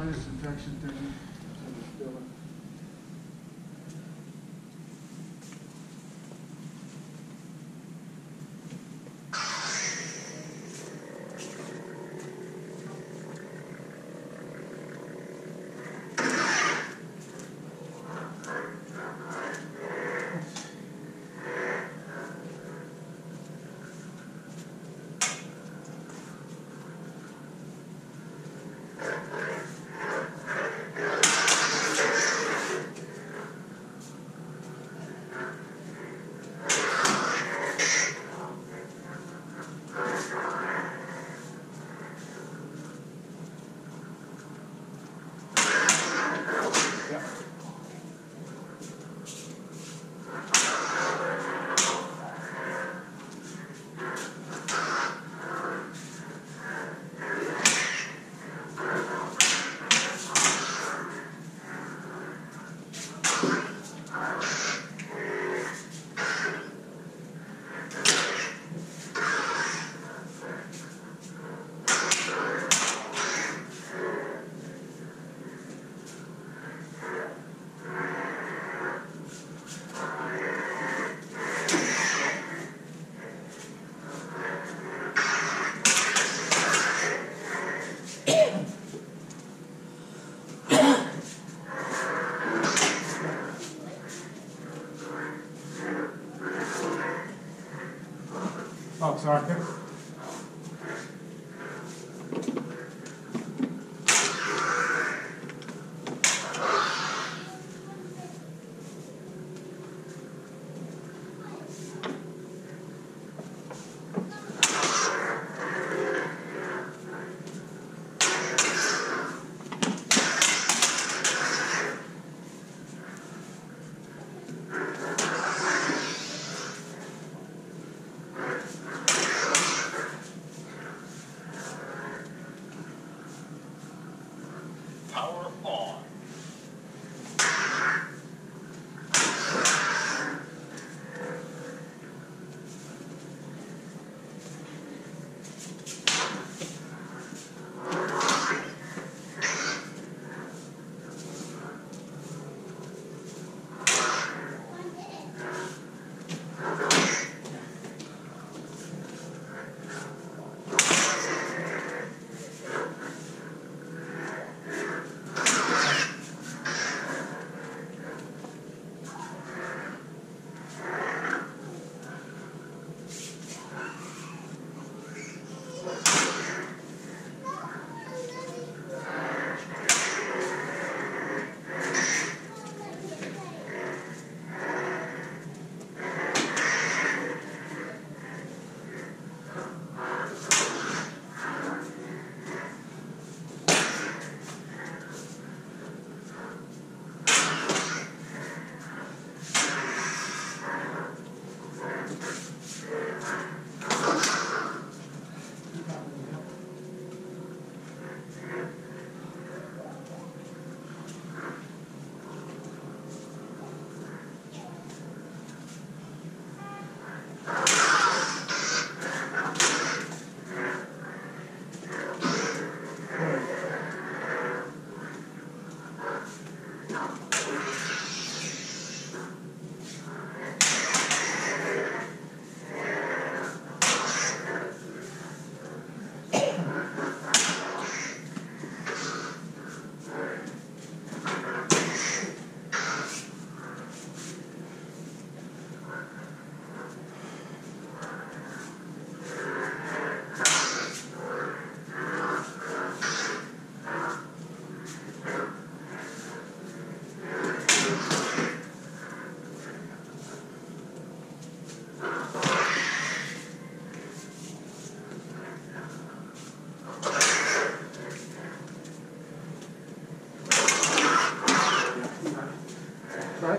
sinus infection thing in this building. Sorry.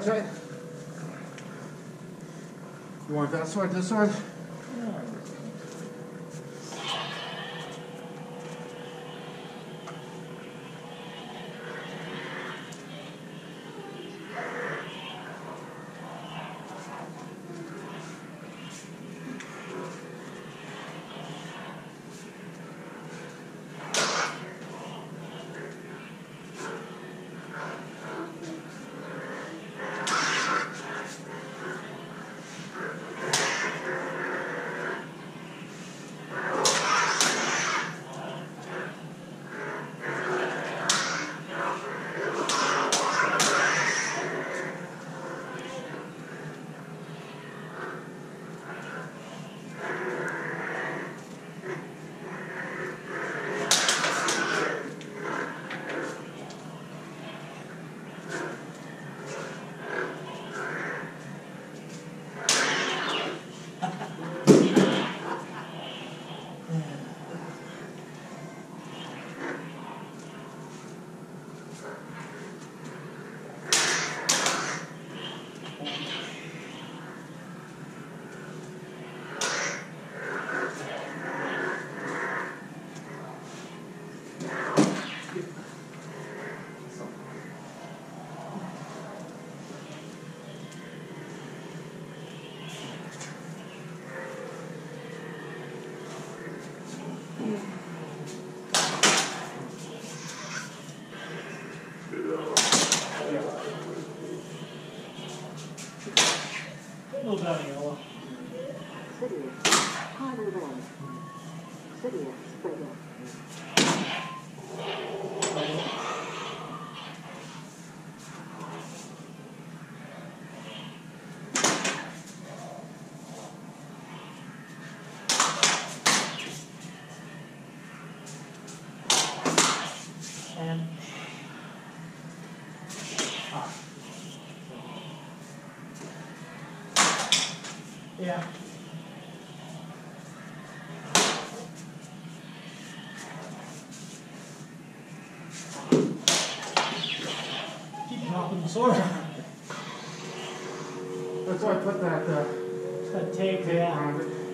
Right. You want that side, this side? Yeah. Keep dropping the sword. That's why I put that tape around it. Yeah.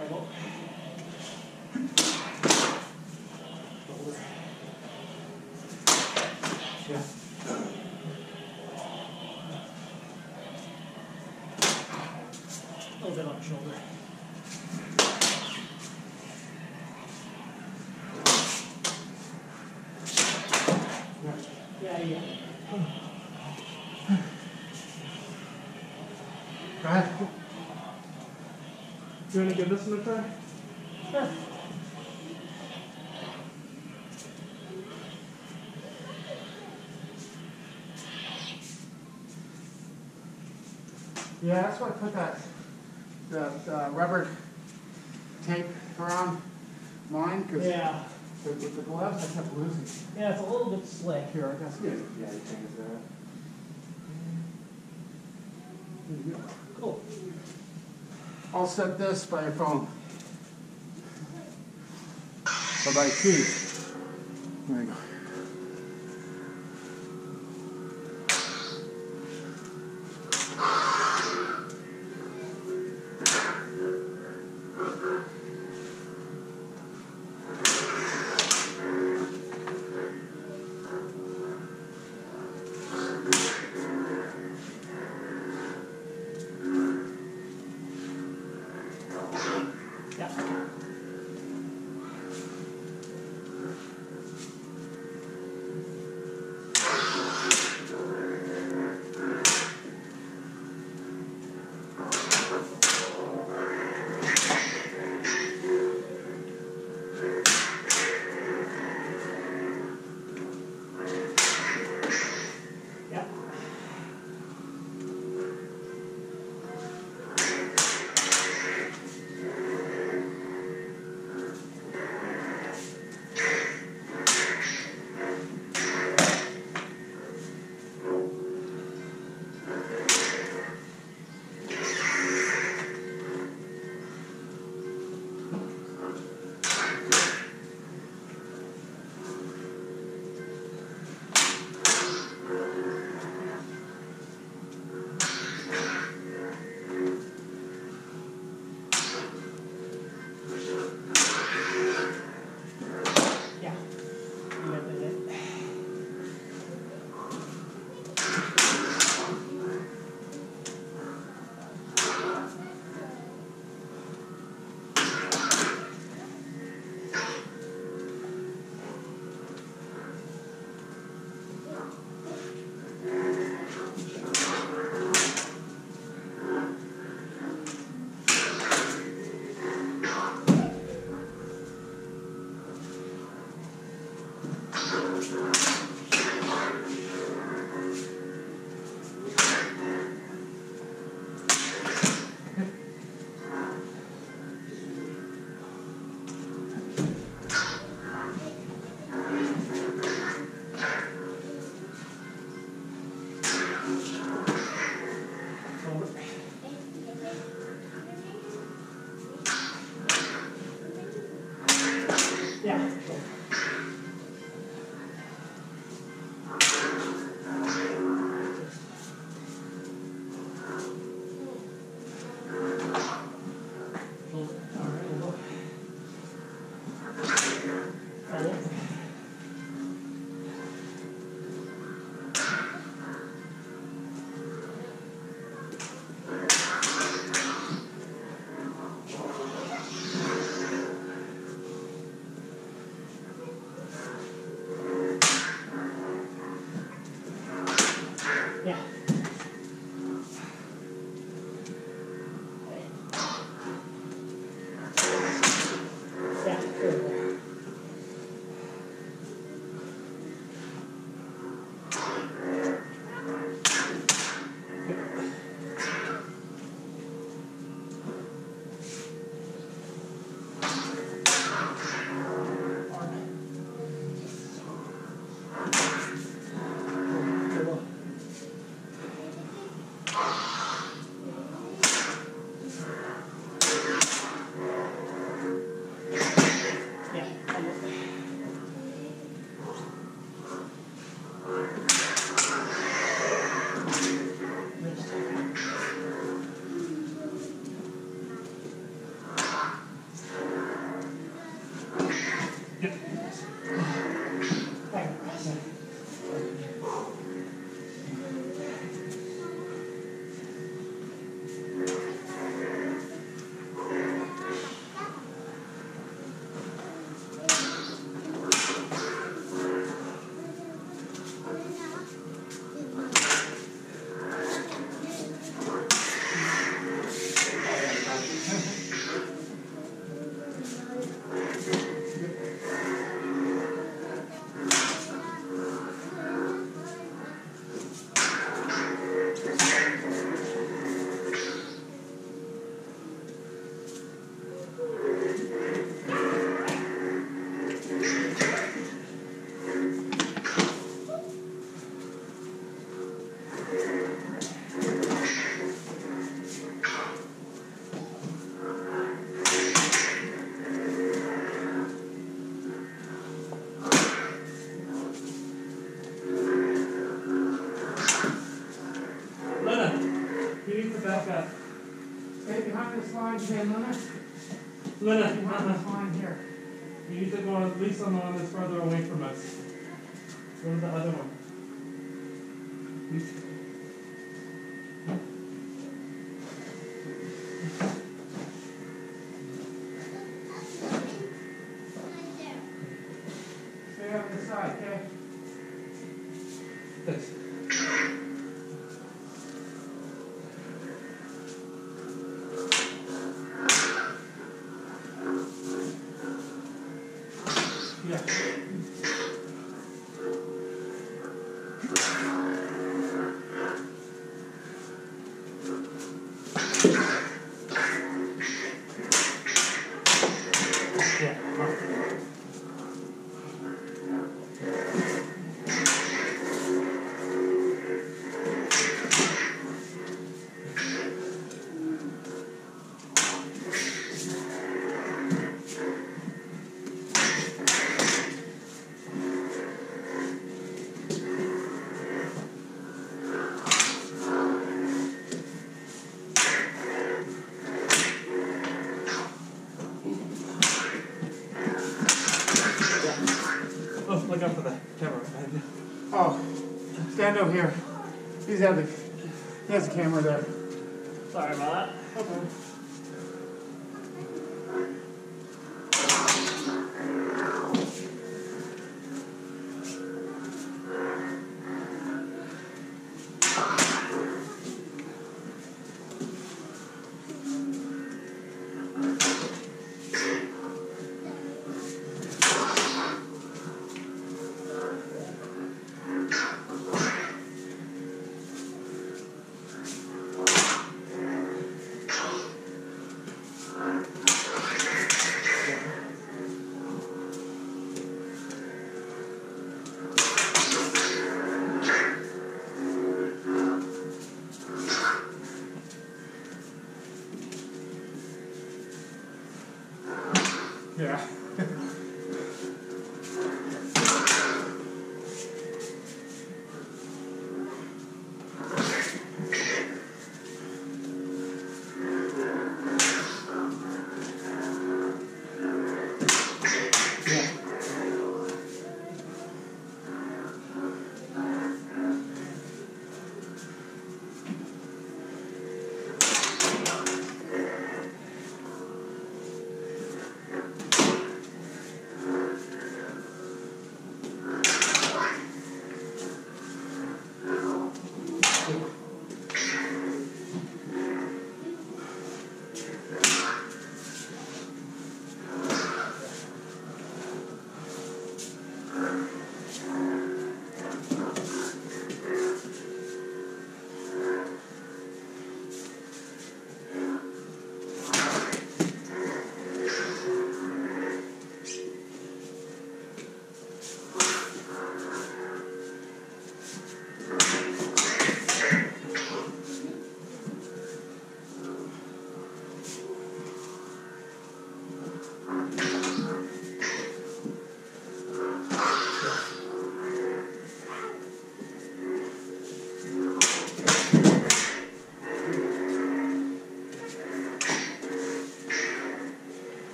Elbow. Shoulder. Yeah. A little bit on the shoulder. Yeah, yeah. Go ahead. You want to give this one a try? Sure. Yeah, that's why I put the rubber tape around mine, because yeah. With the gloves I kept losing. Yeah, it's a little bit slick. Here, I guess. Yeah, you can use that. Cool. I'll set this by your phone. Or by key. There you go. back up. Stay behind this line, okay, Luna? Luna, stay behind this line here. You need to go at least on the one that's further away from us. Go to the other one. Stay on this side, okay? Thanks. Look up for the camera. Oh, stand over here. He has a camera there. Sorry about that. Okay. Yeah.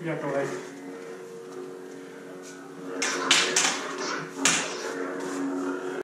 You got the leg.